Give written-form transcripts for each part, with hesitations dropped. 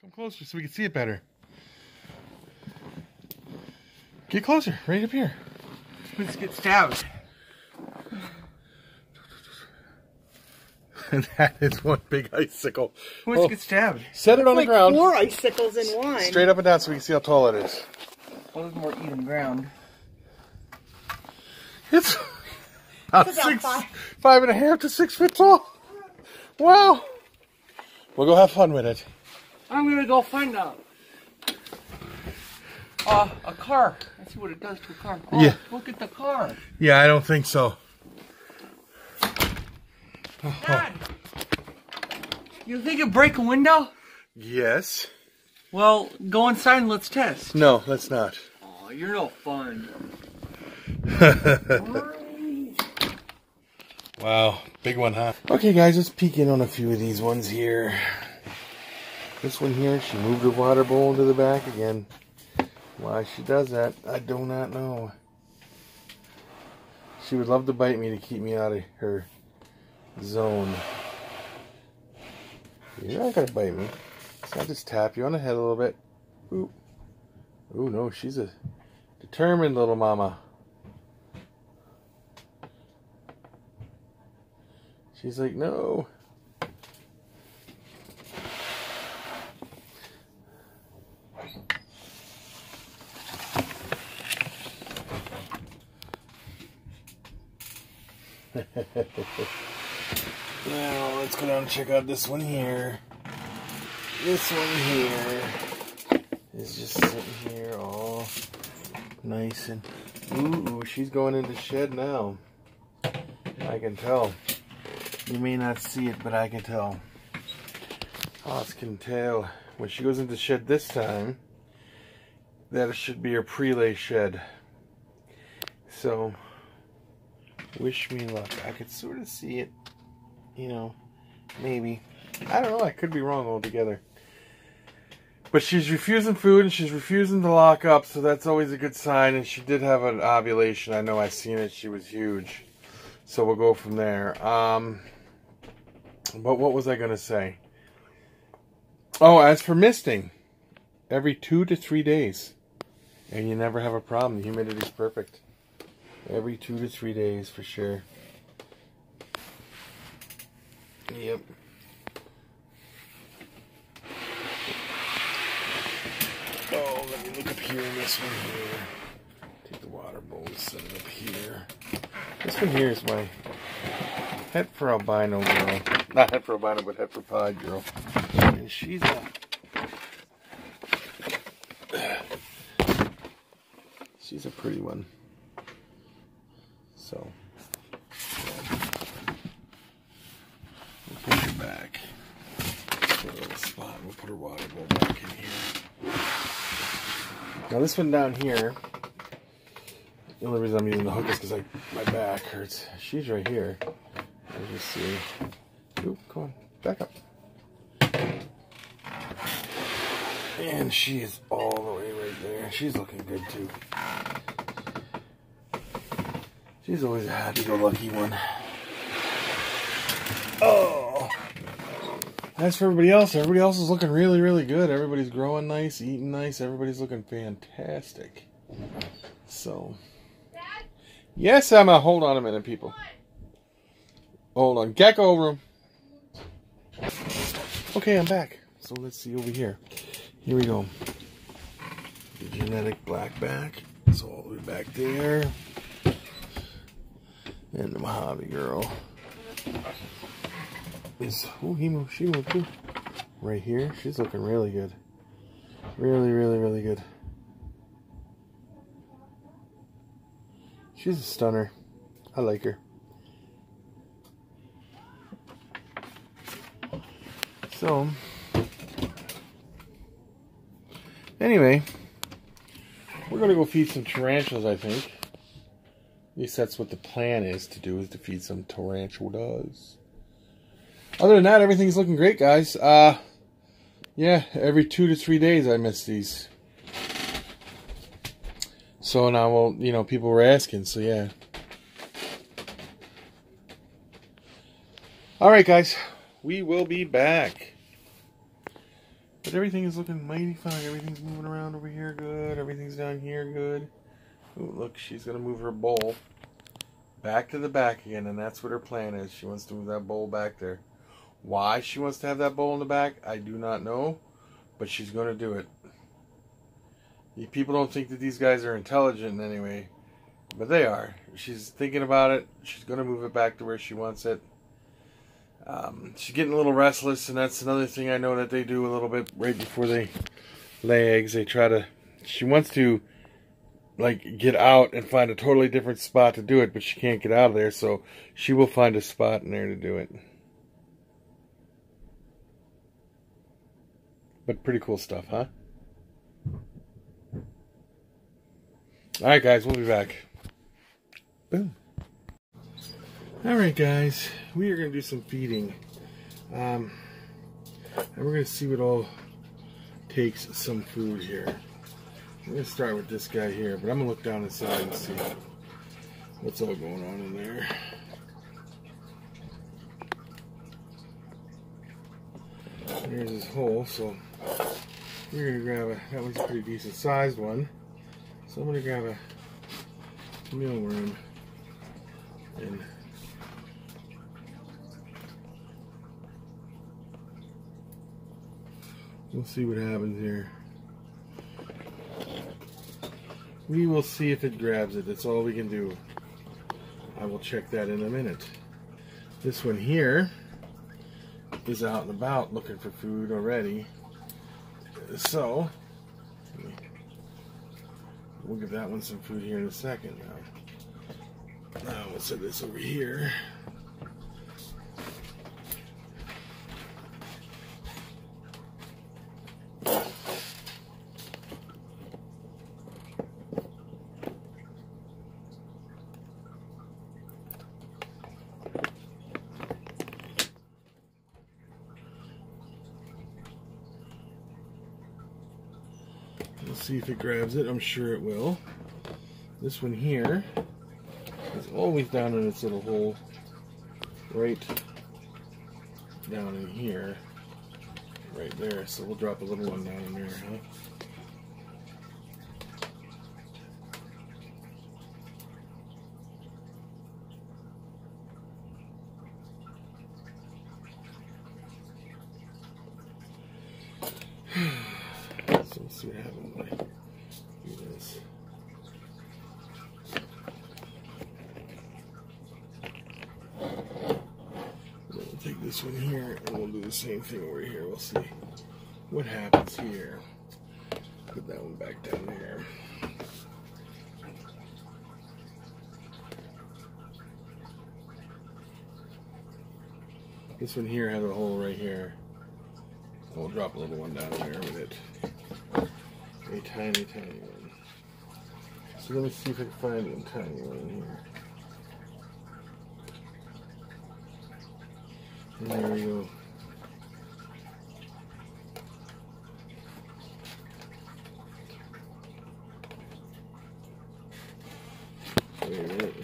Come closer so we can see it better. Get closer, right up here. Let's get stabbed. And that is one big icicle. Who wants to get stabbed? Set it on the ground. Four icicles in one. Straight up and down so we can see how tall it is. Well, there's more even ground. It's about 5.5 to 6 feet tall. Wow. We'll go have fun with it. I'm going to go find a car. Let's see what it does to a car. Oh, yeah. Look at the car. Yeah, I don't think so. Dad, you think it'd break a window? Yes. Well, go inside and let's test. No, let's not. Oh, you're no fun. Wow, big one, huh? Okay, guys, let's peek in on a few of these ones here. This one here, she moved her water bowl into the back again. Why she does that, I do not know. She would love to bite me to keep me out of her zone. You're not gonna bite me. So I'll just tap you on the head a little bit. Ooh. Ooh, no, she's a determined little mama. She's like, no. Now let's go down and check out this one here. This one here is just sitting here all nice and ooh, she's going into shed now. I can tell. You may not see it, but I can tell. Oz can tell. When she goes into shed this time, that should be her prelay shed. So wish me luck. I could sort of see it, you know, maybe. I don't know, I could be wrong altogether. But she's refusing food and she's refusing to lock up, so that's always a good sign. And she did have an ovulation. I know, I seen it. She was huge. So we'll go from there. But what was I going to say? Oh, as for misting, every 2 to 3 days. And you never have a problem. The humidity's perfect. Every 2 to 3 days for sure. Yep. Oh, let me look up here. This one here. Take the water bowl and set it up here. This one here is my head for albino girl. Not head for albino, but head for pod girl. And she's a... she's a pretty one. So, we'll put her back. Put a little spot. We'll put her water bowl back in here. Now this one down here, the only reason I'm using the hook is because my back hurts. She's right here. As you see. Ooh, come on, back up. And she is all the way right there. She's looking good too. She's always a happy-go-lucky one. Oh! As for everybody else is looking really, really good. Everybody's growing nice, eating nice. Everybody's looking fantastic. So. Dad? Yes, Emma. Hold on a minute, people. Hold on. Gecko room. Okay, I'm back. So let's see over here. Here we go. The genetic blackback. It's all the way back there. And the Mojave girl is, oh, he moved, she moved too. Right here, she's looking really good. Really, really, really good. She's a stunner. I like her. So, anyway, we're going to go feed some tarantulas, I think. At least that's what the plan is to do, is to feed some tarantulas. Other than that, everything's looking great, guys. Yeah, every 2 to 3 days I miss these. So now, well, you know, people were asking, so yeah. All right, guys, we will be back. But everything is looking mighty fine. Everything's moving around over here good. Everything's down here good. Ooh, look, she's going to move her bowl back to the back again, and that's what her plan is. She wants to move that bowl back there. Why she wants to have that bowl in the back, I do not know, but she's going to do it. People don't think that these guys are intelligent anyway, but they are. She's thinking about it. She's going to move it back to where she wants it. She's getting a little restless, and that's another thing I know that they do a little bit right before they lay eggs. They try to, she wants to, like, get out and find a totally different spot to do it, but she can't get out of there, so she will find a spot in there to do it. But pretty cool stuff, huh? Alright guys, we'll be back. Boom. Alright guys, we are going to do some feeding. And we're going to see what all takes some food here. I'm going to start with this guy here, but I'm going to look down inside and see what's all going on in there. Here's his hole, so we're going to grab a, that one's a pretty decent sized one. So I'm going to grab a mealworm and we'll see what happens here. We will see if it grabs it. That's all we can do. I will check that in a minute. This one here is out and about looking for food already. So we'll give that one some food here in a second now. Now we'll set this over here. See if it grabs it. I'm sure it will. This one here is always down in its little hole, right down in here, right there. So we'll drop a little one down in there, huh? See what happens when I do this. We'll take this one here and we'll do the same thing over here. We'll see what happens here. Put that one back down there. This one here has a hole right here. We'll drop a little one down there with it. A tiny, tiny one. So let me see if I can find a tiny one in here. And there we go. Wait.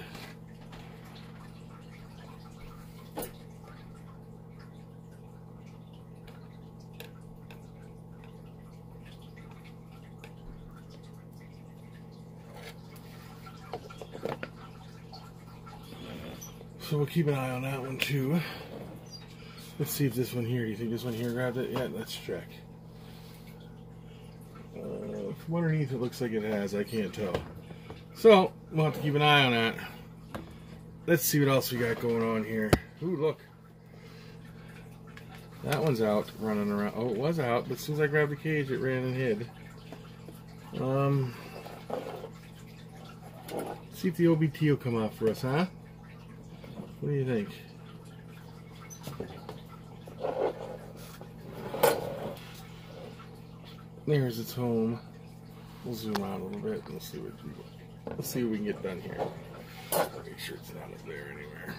So we'll keep an eye on that one too. Let's see if this one here, do you think this one here grabbed it? Yeah, let's check. From underneath it looks like it has, I can't tell. So, we'll have to keep an eye on that. Let's see what else we got going on here. Ooh, look. That one's out, running around. Oh, it was out, but as soon as I grabbed the cage, it ran and hid. Let's see if the OBT will come out for us, huh? What do you think? There's its home. We'll zoom out a little bit and we'll see what we can get done here. Make sure it's not up there anywhere.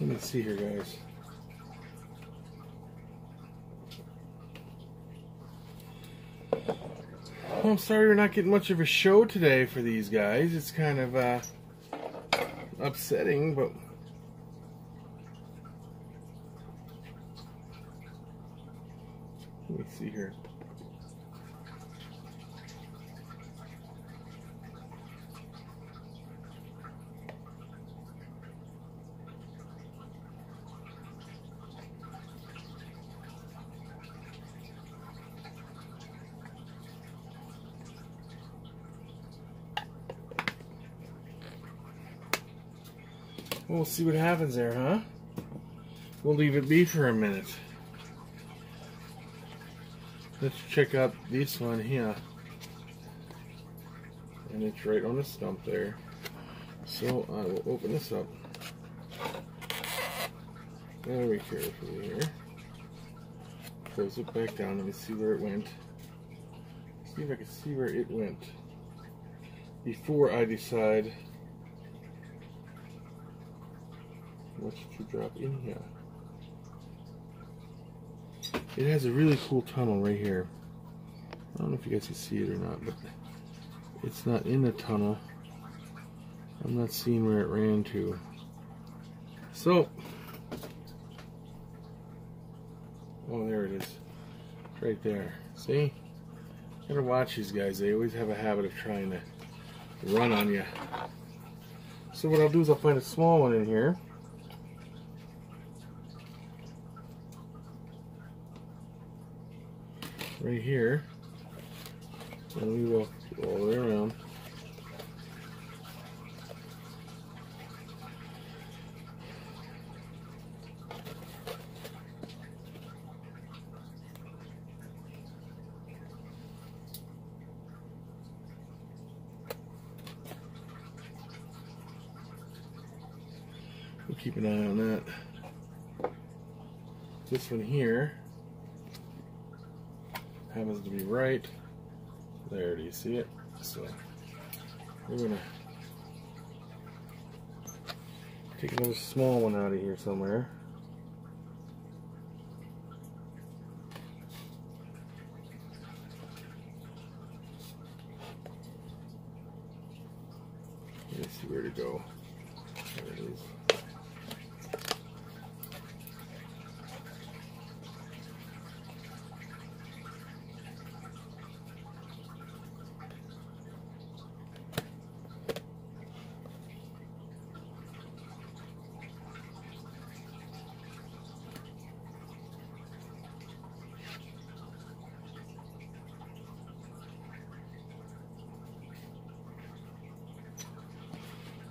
Let me see here, guys. Well, I'm sorry we're not getting much of a show today for these guys. It's kind of upsetting, but let me see here. We'll see what happens there, huh? We'll leave it be for a minute. Let's check out this one here. And it's right on the stump there. So I will open this up. Very carefully here. Close it back down. Let me see where it went. See if I can see where it went before I decide what to drop in here. It has a really cool tunnel right here. I don't know if you guys can see it or not, but it's not in the tunnel. I'm not seeing where it ran to. So, oh, there it is. It's right there. See? You gotta watch these guys. They always have a habit of trying to run on you. So what I'll do is I'll find a small one in here. Right here, and we walk all the way around. We'll keep an eye on that. This one here happens to be right there. Do you see it? So we're gonna take another small one out of here somewhere. Let me see where to go. There it is.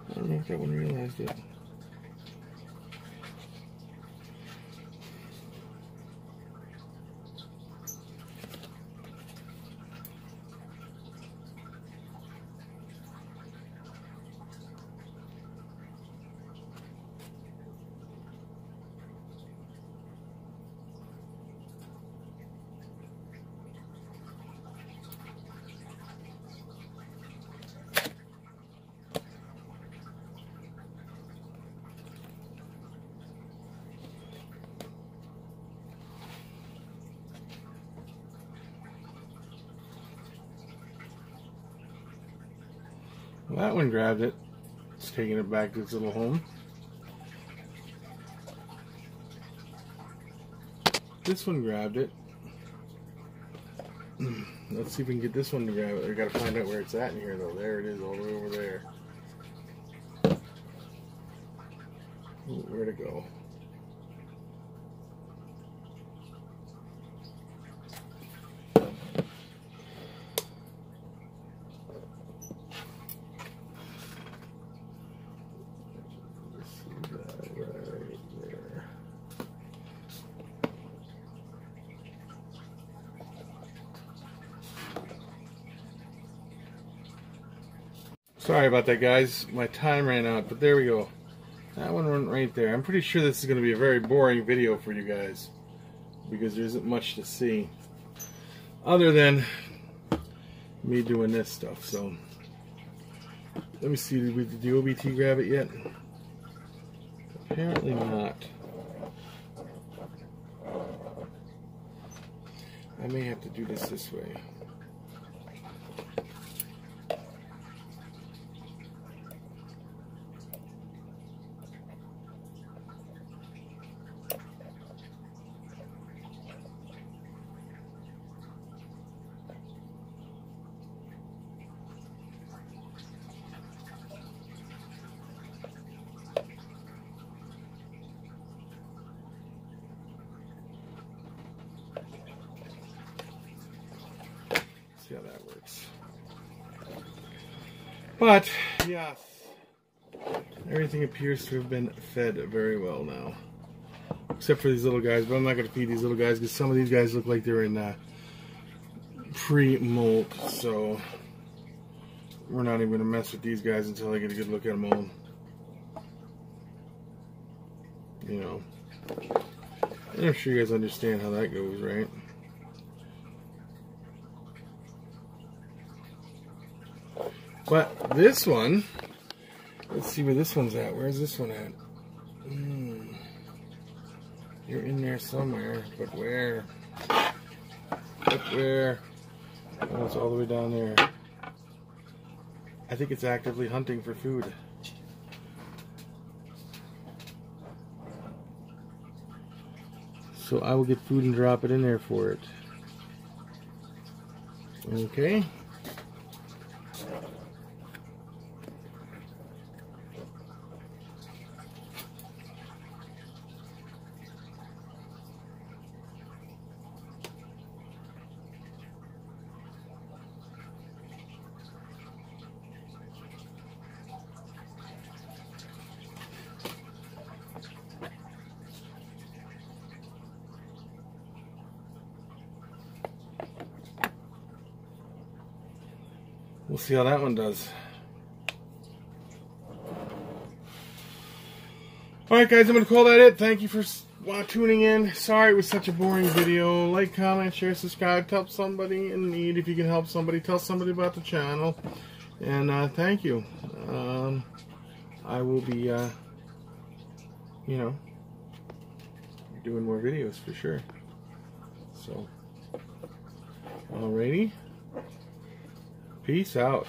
I don't know if that one realized it. Well, that one grabbed it. It's taking it back to its little home. This one grabbed it. Let's see if we can get this one to grab it. I gotta find out where it's at in here though. There it is, all the way over there. Ooh, where'd it go? Sorry about that, guys. My time ran out, but there we go. That one went right there. I'm pretty sure this is going to be a very boring video for you guys because there isn't much to see other than me doing this stuff. So let me see. Did the OBT grab it yet? Apparently not. I may have to do this way. See how that works. But yes, everything appears to have been fed very well now, except for these little guys. But I'm not going to feed these little guys because some of these guys look like they're in pre-molt, so we're not even going to mess with these guys until I get a good look at them all. You know, I'm sure you guys understand how that goes, right? But this one, let's see where this one's at. Where's this one at? You're in there somewhere, but where? But where? Oh, it's all the way down there. I think it's actively hunting for food. So I will get food and drop it in there for it. Okay. We'll see how that one does. Alright guys, I'm going to call that it. Thank you for tuning in. Sorry it was such a boring video. Like, comment, share, subscribe. Help somebody in need. If you can help somebody, tell somebody about the channel. And thank you. I will be, you know, doing more videos for sure. So, alrighty. Peace out.